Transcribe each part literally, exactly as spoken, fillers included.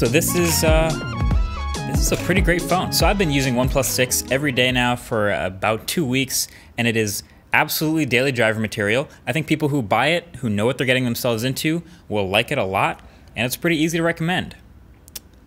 So this is uh, this is a pretty great phone. So I've been using OnePlus six every day now for about two weeks, and it is absolutely daily driver material. I think people who buy it, who know what they're getting themselves into, will like it a lot, and it's pretty easy to recommend.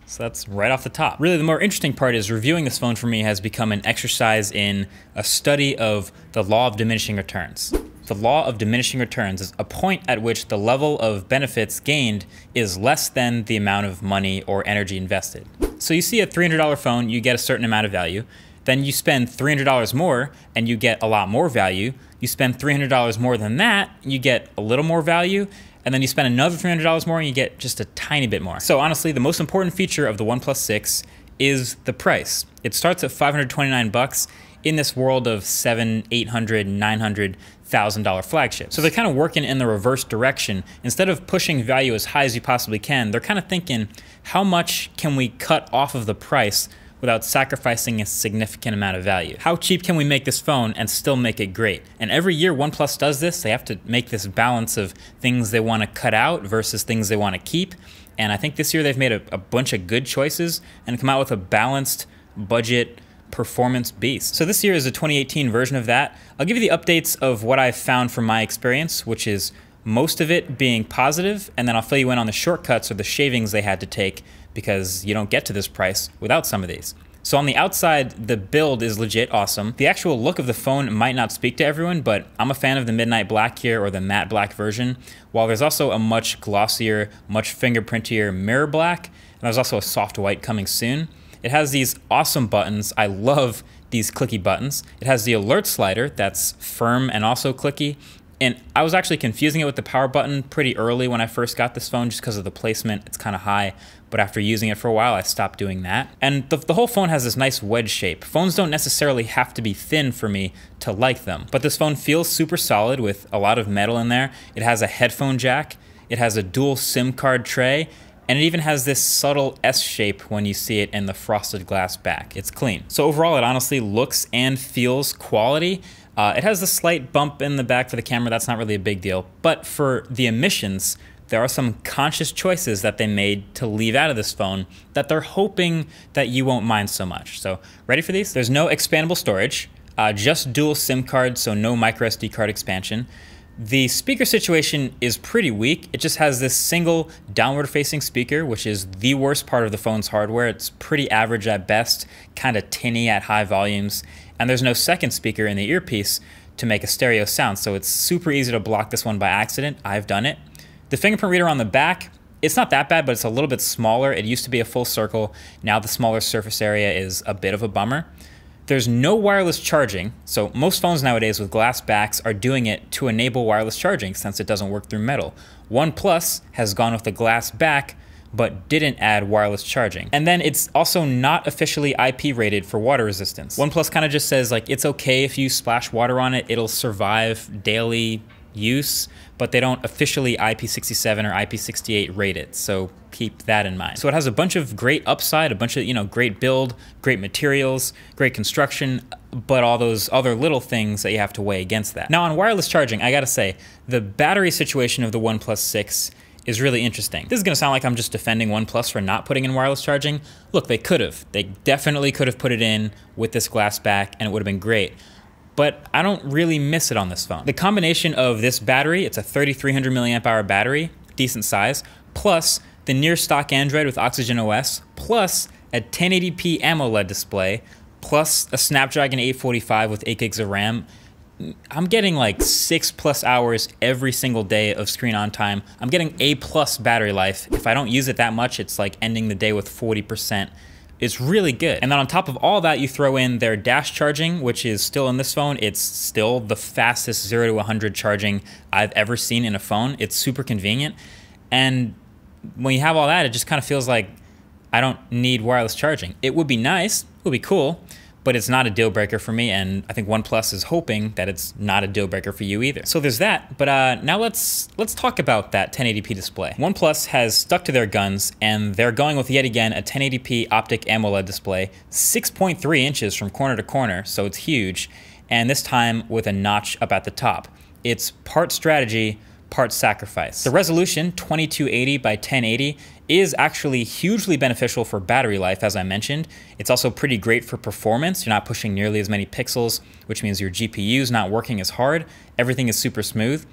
So that's right off the top. Really, the more interesting part is reviewing this phone for me has become an exercise in a study of the law of diminishing returns. The law of diminishing returns is a point at which the level of benefits gained is less than the amount of money or energy invested. So you see a three hundred dollar phone, you get a certain amount of value. Then you spend three hundred dollars more and you get a lot more value. You spend three hundred dollars more than that, you get a little more value. And then you spend another three hundred dollars more and you get just a tiny bit more. So honestly, the most important feature of the OnePlus six is the price. It starts at five hundred twenty-nine bucks in this world of seven, eight hundred, nine hundred thousand dollar flagships. So they're kind of working in the reverse direction. Instead of pushing value as high as you possibly can, they're kind of thinking, how much can we cut off of the price without sacrificing a significant amount of value? How cheap can we make this phone and still make it great? And every year OnePlus does this. They have to make this balance of things they want to cut out versus things they want to keep. And I think this year they've made a, a bunch of good choices and come out with a balanced budget performance beast. So this year is a twenty eighteen version of that. I'll give you the updates of what I've found from my experience, which is most of it being positive, and then I'll fill you in on the shortcuts or the shavings they had to take, because you don't get to this price without some of these. So on the outside, the build is legit awesome. The actual look of the phone might not speak to everyone, but I'm a fan of the midnight black here, or the matte black version, while there's also a much glossier, much fingerprintier mirror black, and there's also a soft white coming soon. It has these awesome buttons. I love these clicky buttons. It has the alert slider that's firm and also clicky. And I was actually confusing it with the power button pretty early when I first got this phone, just because of the placement. It's kind of high, but after using it for a while, I stopped doing that. And the, the whole phone has this nice wedge shape. Phones don't necessarily have to be thin for me to like them, but this phone feels super solid with a lot of metal in there. It has a headphone jack. It has a dual SIM card tray. And it even has this subtle S shape when you see it in the frosted glass back. It's clean. So overall, it honestly looks and feels quality. Uh, it has a slight bump in the back for the camera. That's not really a big deal. But for the emissions, there are some conscious choices that they made to leave out of this phone that they're hoping that you won't mind so much. So ready for these? There's no expandable storage, uh, just dual SIM cards, so no micro S D card expansion. The speaker situation is pretty weak. It just has this single downward facing speaker, which is the worst part of the phone's hardware. It's pretty average at best, kind of tinny at high volumes. And there's no second speaker in the earpiece to make a stereo sound. So it's super easy to block this one by accident. I've done it. The fingerprint reader on the back, it's not that bad, but it's a little bit smaller. It used to be a full circle. Now the smaller surface area is a bit of a bummer. There's no wireless charging, so most phones nowadays with glass backs are doing it to enable wireless charging since it doesn't work through metal. OnePlus has gone with a glass back, but didn't add wireless charging. And then it's also not officially I P rated for water resistance. OnePlus kind of just says like, it's okay if you splash water on it, it'll survive daily use, but they don't officially I P sixty-seven or I P sixty-eight rate it, so keep that in mind. So it has a bunch of great upside, a bunch of, you know, great build, great materials, great construction, but all those other little things that you have to weigh against that. Now on wireless charging, I gotta say, the battery situation of the OnePlus six is really interesting. This is gonna sound like I'm just defending OnePlus for not putting in wireless charging. Look, they could have. They definitely could have put it in with this glass back and it would have been great. But I don't really miss it on this phone. The combination of this battery, it's a thirty-three hundred milliamp hour battery, decent size, plus the near stock Android with OxygenOS, plus a ten eighty p AMOLED display, plus a Snapdragon eight forty-five with eight gigs of RAM. I'm getting like six plus hours every single day of screen on time. I'm getting A plus battery life. If I don't use it that much, it's like ending the day with forty percent. It's really good. And then on top of all that, you throw in their dash charging, which is still in this phone. It's still the fastest zero to one hundred charging I've ever seen in a phone. It's super convenient. And when you have all that, it just kind of feels like I don't need wireless charging. It would be nice, it would be cool, but it's not a deal breaker for me. And I think OnePlus is hoping that it's not a deal breaker for you either. So there's that, but uh, now let's let's talk about that ten eighty p display. OnePlus has stuck to their guns and they're going with yet again, a ten eighty p optic AMOLED display, six point three inches from corner to corner, so it's huge. And this time with a notch up at the top. It's part strategy, part sacrifice. The resolution, twenty-two eighty by ten eighty, is actually hugely beneficial for battery life, as I mentioned. It's also pretty great for performance. You're not pushing nearly as many pixels, which means your G P U's not working as hard. Everything is super smooth.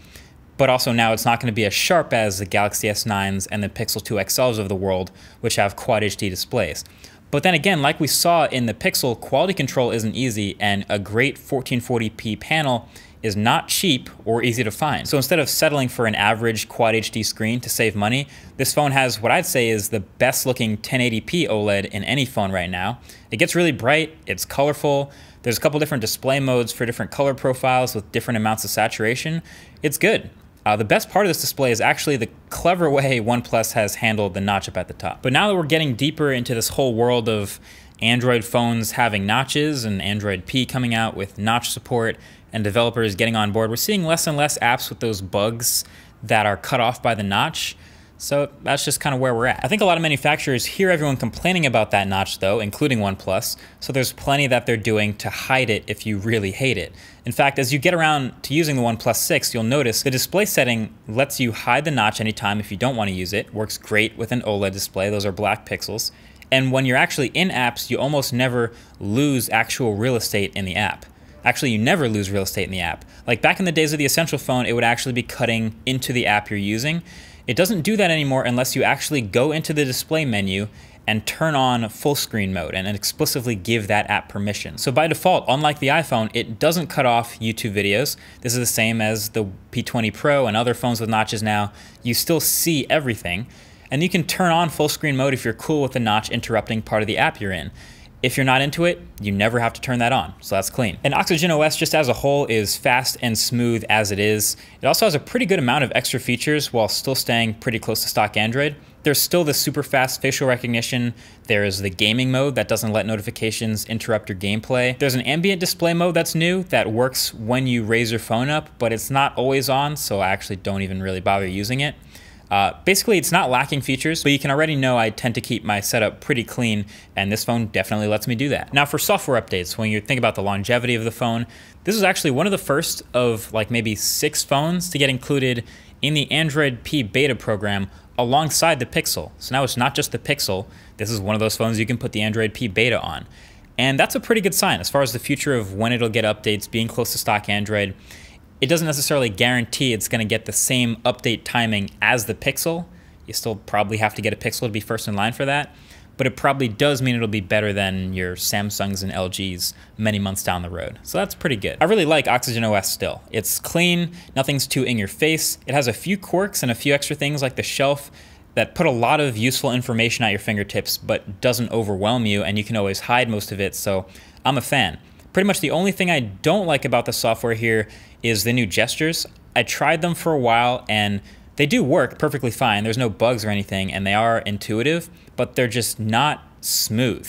But also now it's not going to be as sharp as the Galaxy S nines and the Pixel two X Ls of the world, which have Quad H D displays. But then again, like we saw in the Pixel, quality control isn't easy, and a great fourteen forty p panel is not cheap or easy to find. So instead of settling for an average Quad H D screen to save money, this phone has what I'd say is the best looking ten eighty p OLED in any phone right now. It gets really bright, it's colorful, there's a couple different display modes for different color profiles with different amounts of saturation. It's good. Uh, the best part of this display is actually the clever way OnePlus has handled the notch up at the top. But now that we're getting deeper into this whole world of Android phones having notches and Android P coming out with notch support and developers getting on board, we're seeing less and less apps with those bugs that are cut off by the notch. So that's just kind of where we're at. I think a lot of manufacturers hear everyone complaining about that notch though, including OnePlus, so there's plenty that they're doing to hide it if you really hate it. In fact, as you get around to using the OnePlus six, you'll notice the display setting lets you hide the notch anytime if you don't want to use it. Works great with an OLED display, those are black pixels. And when you're actually in apps, you almost never lose actual real estate in the app. Actually, you never lose real estate in the app. Like back in the days of the Essential phone, it would actually be cutting into the app you're using. It doesn't do that anymore unless you actually go into the display menu and turn on full screen mode and explicitly give that app permission. So by default, unlike the iPhone, it doesn't cut off YouTube videos. This is the same as the P twenty Pro and other phones with notches now. You still see everything. And you can turn on full screen mode if you're cool with the notch interrupting part of the app you're in. If you're not into it, you never have to turn that on, so that's clean. And OxygenOS just as a whole is fast and smooth as it is. It also has a pretty good amount of extra features while still staying pretty close to stock Android. There's still the super fast facial recognition. There is the gaming mode that doesn't let notifications interrupt your gameplay. There's an ambient display mode that's new that works when you raise your phone up, but it's not always on, so I actually don't even really bother using it. Uh, basically, it's not lacking features, but you can already know I tend to keep my setup pretty clean, and this phone definitely lets me do that. Now for software updates, when you think about the longevity of the phone, this is actually one of the first of like maybe six phones to get included in the Android P beta program alongside the Pixel. So now it's not just the Pixel, this is one of those phones you can put the Android P beta on. And that's a pretty good sign as far as the future of when it'll get updates, being close to stock Android. It doesn't necessarily guarantee it's gonna get the same update timing as the Pixel. You still probably have to get a Pixel to be first in line for that, but it probably does mean it'll be better than your Samsungs and L Gs many months down the road. So that's pretty good. I really like OxygenOS still. It's clean, nothing's too in your face. It has a few quirks and a few extra things like the shelf that put a lot of useful information at your fingertips, but doesn't overwhelm you, and you can always hide most of it, so I'm a fan. Pretty much the only thing I don't like about the software here is the new gestures. I tried them for a while and they do work perfectly fine. There's no bugs or anything and they are intuitive, but they're just not smooth.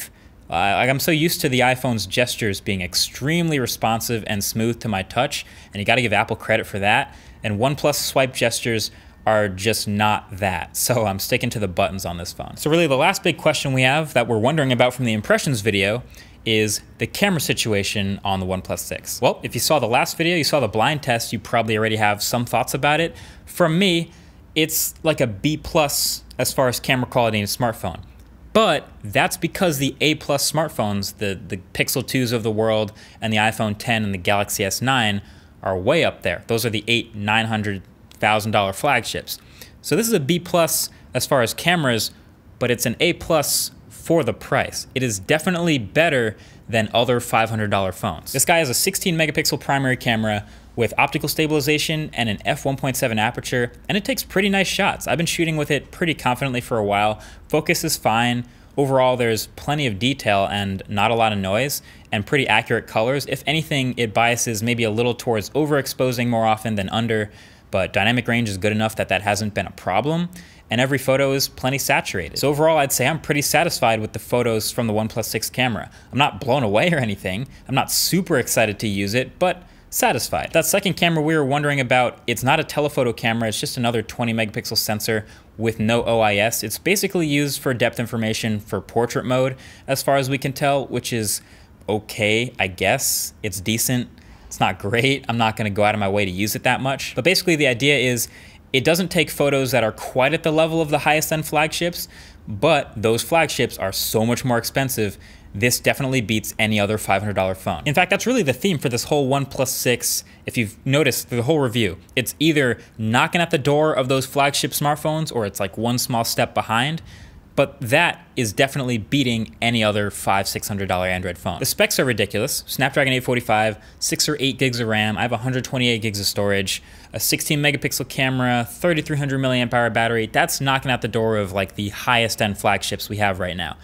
Uh, I'm so used to the iPhone's gestures being extremely responsive and smooth to my touch, and you gotta give Apple credit for that. And OnePlus swipe gestures are just not that. So I'm sticking to the buttons on this phone. So really the last big question we have that we're wondering about from the impressions video is the camera situation on the OnePlus six. Well, if you saw the last video, you saw the blind test, you probably already have some thoughts about it. From me, it's like a B plus as far as camera quality in a smartphone. But that's because the A plus smartphones, the, the Pixel twos of the world and the iPhone ten and the Galaxy S nine are way up there. Those are the eight, nine hundred thousand dollar flagships. So this is a B plus as far as cameras, but it's an A plus for the price. It is definitely better than other five hundred dollar phones. This guy has a sixteen megapixel primary camera with optical stabilization and an f one point seven aperture, and it takes pretty nice shots. I've been shooting with it pretty confidently for a while. Focus is fine. Overall, there's plenty of detail and not a lot of noise and pretty accurate colors. If anything, it biases maybe a little towards overexposing more often than under, but dynamic range is good enough that that hasn't been a problem. And every photo is plenty saturated. So overall, I'd say I'm pretty satisfied with the photos from the OnePlus six camera. I'm not blown away or anything. I'm not super excited to use it, but satisfied. That second camera we were wondering about, it's not a telephoto camera, it's just another twenty megapixel sensor with no O I S. It's basically used for depth information for portrait mode, as far as we can tell, which is okay, I guess. It's decent. It's not great. I'm not gonna go out of my way to use it that much. But basically the idea is It doesn't take photos that are quite at the level of the highest end flagships, but those flagships are so much more expensive. This definitely beats any other five hundred dollar phone. In fact, that's really the theme for this whole OnePlus six. If you've noticed through the whole review, it's either knocking at the door of those flagship smartphones or it's like one small step behind. But that is definitely beating any other five hundred, six hundred dollar Android phone. The specs are ridiculous. Snapdragon eight forty-five, six or eight gigs of RAM. I have one hundred twenty-eight gigs of storage, a sixteen megapixel camera, thirty-three hundred milliamp hour battery. That's knocking out the door of like the highest end flagships we have right now.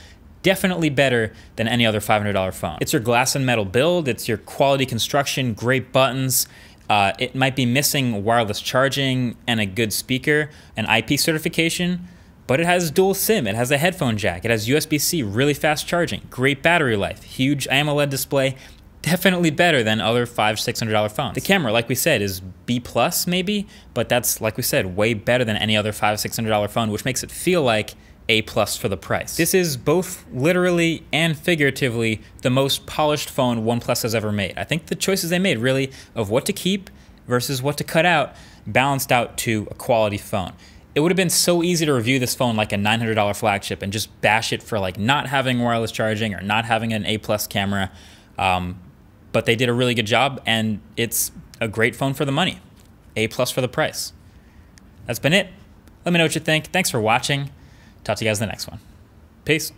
Definitely better than any other five hundred dollar phone. It's your glass and metal build. It's your quality construction, great buttons. Uh, it might be missing wireless charging and a good speaker, an I P certification, but it has dual SIM, it has a headphone jack, it has U S B C, really fast charging, great battery life, huge AMOLED display, definitely better than other five hundred, six hundred dollar phones. The camera, like we said, is B plus maybe, but that's, like we said, way better than any other five hundred, six hundred dollar phone, which makes it feel like A plus for the price. This is both literally and figuratively the most polished phone OnePlus has ever made. I think the choices they made really of what to keep versus what to cut out balanced out to a quality phone. It would have been so easy to review this phone like a nine hundred dollar flagship and just bash it for like not having wireless charging or not having an A plus camera. Um, but they did a really good job and it's a great phone for the money. A plus for the price. That's been it. Let me know what you think. Thanks for watching. Talk to you guys in the next one. Peace.